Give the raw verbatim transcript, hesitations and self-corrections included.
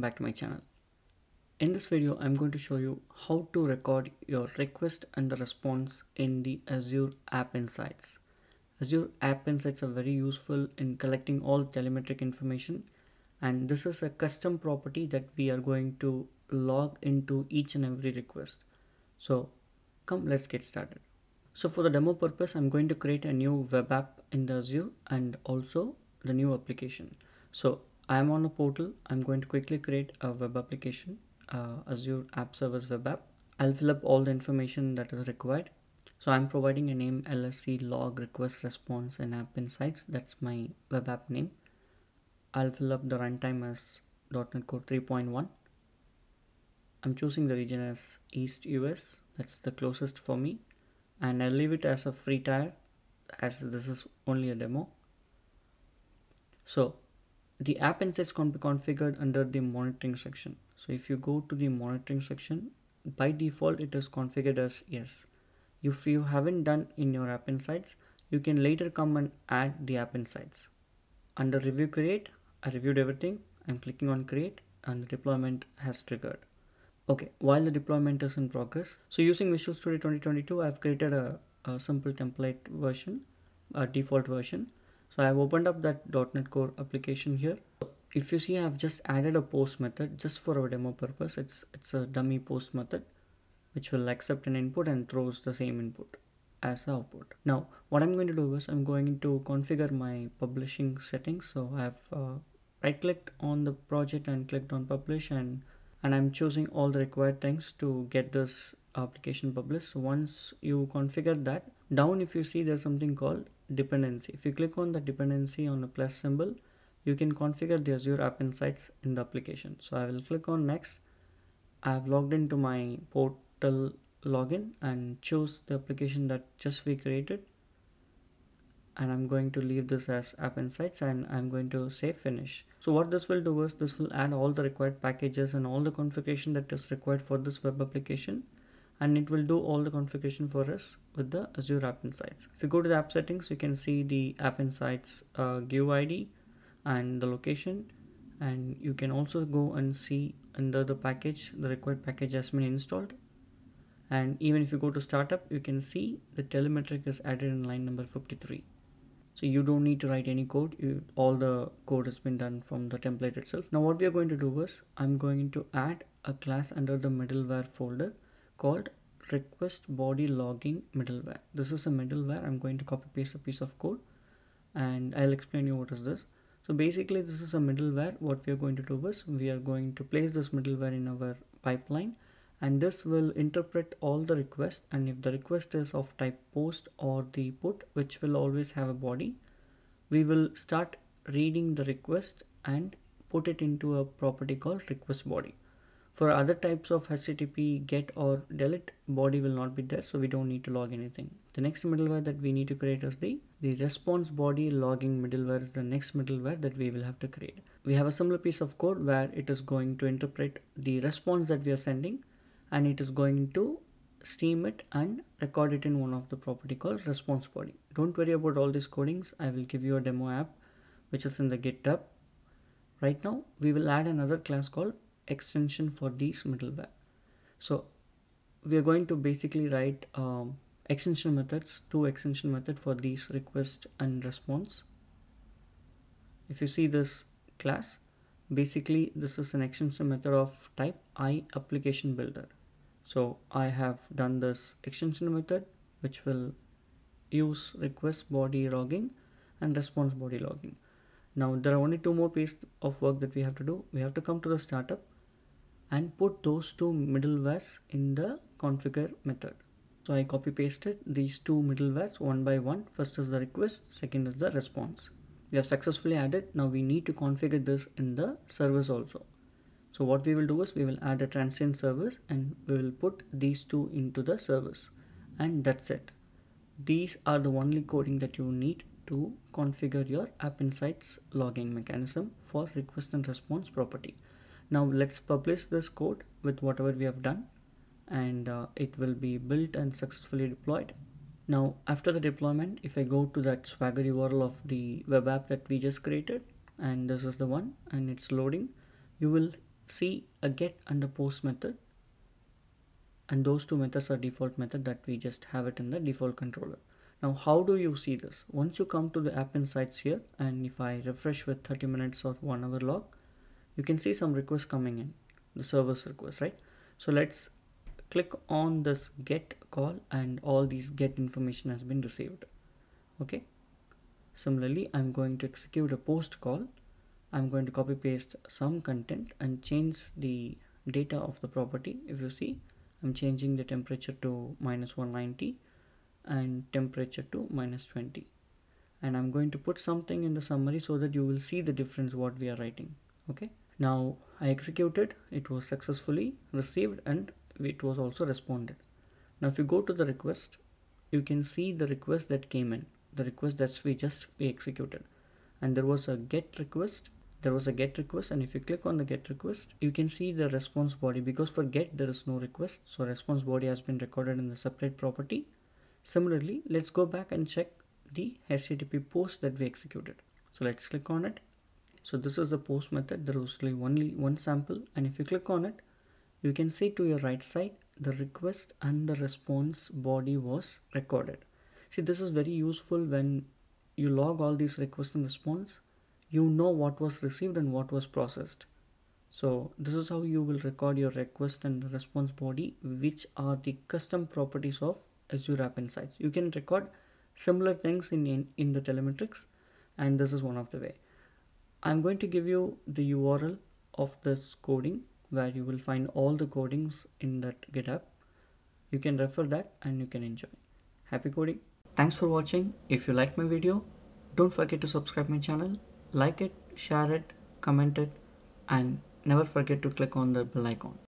Welcome back to my channel. In this video, I'm going to show you how to record your request and the response in the Azure App Insights. Azure App Insights are very useful in collecting all telemetric information, and this is a custom property that we are going to log into each and every request. So come, let's get started. So for the demo purpose, I'm going to create a new web app in the Azure and also the new application. So I'm on a portal. I'm going to quickly create a web application, uh, Azure App Service web app. I'll fill up all the information that is required. So I'm providing a name, L S C log request response and app insights. That's my web app name. I'll fill up the runtime as dot NET Core three point one. I'm choosing the region as East U S. That's the closest for me. And I'll leave it as a free tier as this is only a demo. So the app insights can be configured under the monitoring section. So if you go to the monitoring section, by default, it is configured as yes. If you haven't done in your app insights, you can later come and add the app insights. Under review create, I reviewed everything. I'm clicking on create and the deployment has triggered. Okay, while the deployment is in progress. So using Visual Studio twenty twenty-two, I've created a, a simple template version, a default version. So I've opened up that dot NET Core application here. If you see, I've just added a post method just for our demo purpose. It's, it's a dummy post method, which will accept an input and throws the same input as output. Now, what I'm going to do is I'm going to configure my publishing settings. So I've uh, right clicked on the project and clicked on publish, and, and I'm choosing all the required things to get this application published. So once you configure that, down if you see there's something called dependency. If you click on the dependency on the plus symbol, you can configure the Azure App Insights in the application. So I will click on next. I have logged into my portal login and choose the application that just we created. And I'm going to leave this as App Insights and I'm going to say finish. So what this will do is this will add all the required packages and all the configuration that is required for this web application. And it will do all the configuration for us with the Azure App Insights. If you go to the app settings, you can see the App Insights uh, G U I D and the location. And you can also go and see under the package, the required package has been installed. And even if you go to startup, you can see the telemetric is added in line number fifty-three. So you don't need to write any code. You, all the code has been done from the template itself. Now what we are going to do is I'm going to add a class under the middleware folder called request body logging middleware. This is a middleware. I'm going to copy paste a piece of code and I'll explain you what is this. So basically this is a middleware. What we are going to do is we are going to place this middleware in our pipeline, and this will interpret all the requests, and if the request is of type post or the put, which will always have a body, we will start reading the request and put it into a property called request body. For other types of H T T P get or delete, body will not be there, so we don't need to log anything. The next middleware that we need to create is the, the response body logging middleware is the next middleware that we will have to create. We have a similar piece of code where it is going to interpret the response that we are sending, and it is going to stream it and record it in one of the property called response body. Don't worry about all these codings. I will give you a demo app which is in the GitHub. Right now, we will add another class called extension for these middleware. So we are going to basically write um, extension methods, two extension method for these request and response. If you see this class, basically this is an extension method of type I application builder. So I have done this extension method which will use request body logging and response body logging. Now there are only two more pieces of work that we have to do. We have to come to the startup and put those two middlewares in the configure method. So I copy pasted these two middlewares one by one. First is the request, second is the response. We have successfully added. Now we need to configure this in the service also. So what we will do is we will add a transient service and we will put these two into the service, and that's it. These are the only coding that you need to configure your App Insights logging mechanism for request and response property. Now let's publish this code with whatever we have done, and uh, it will be built and successfully deployed. Now after the deployment, if I go to that Swagger U R L of the web app that we just created, and this is the one and it's loading, you will see a get and a post method, and those two methods are default method that we just have it in the default controller. Now, how do you see this? Once you come to the App Insights here, and if I refresh with thirty minutes or one hour log, you can see some requests coming in, the service request, right? So let's click on this get call, and all these get information has been received. Okay. Similarly, I'm going to execute a post call. I'm going to copy paste some content and change the data of the property. If you see, I'm changing the temperature to minus one ninety and temperature to minus twenty. And I'm going to put something in the summary so that you will see the difference what we are writing. Okay. Now I executed, it was successfully received and it was also responded. Now, if you go to the request, you can see the request that came in, the request that we just we executed. And there was a get request. There was a get request. And if you click on the get request, you can see the response body, because for get, there is no request. So response body has been recorded in the separate property. Similarly, let's go back and check the H T T P post that we executed. So let's click on it. So this is the post method. There was only only one sample. And if you click on it, you can see to your right side, the request and the response body was recorded. See, this is very useful when you log all these requests and response, you know what was received and what was processed. So this is how you will record your request and response body, which are the custom properties of Azure App Insights. You can record similar things in, in, in the telemetrics, and this is one of the way. I'm going to give you the U R L of this coding, where you will find all the codings in that GitHub. You can refer that and you can enjoy. Happy coding. Thanks for watching. If you like my video, don't forget to subscribe my channel, like it, share it, comment it, and never forget to click on the bell icon.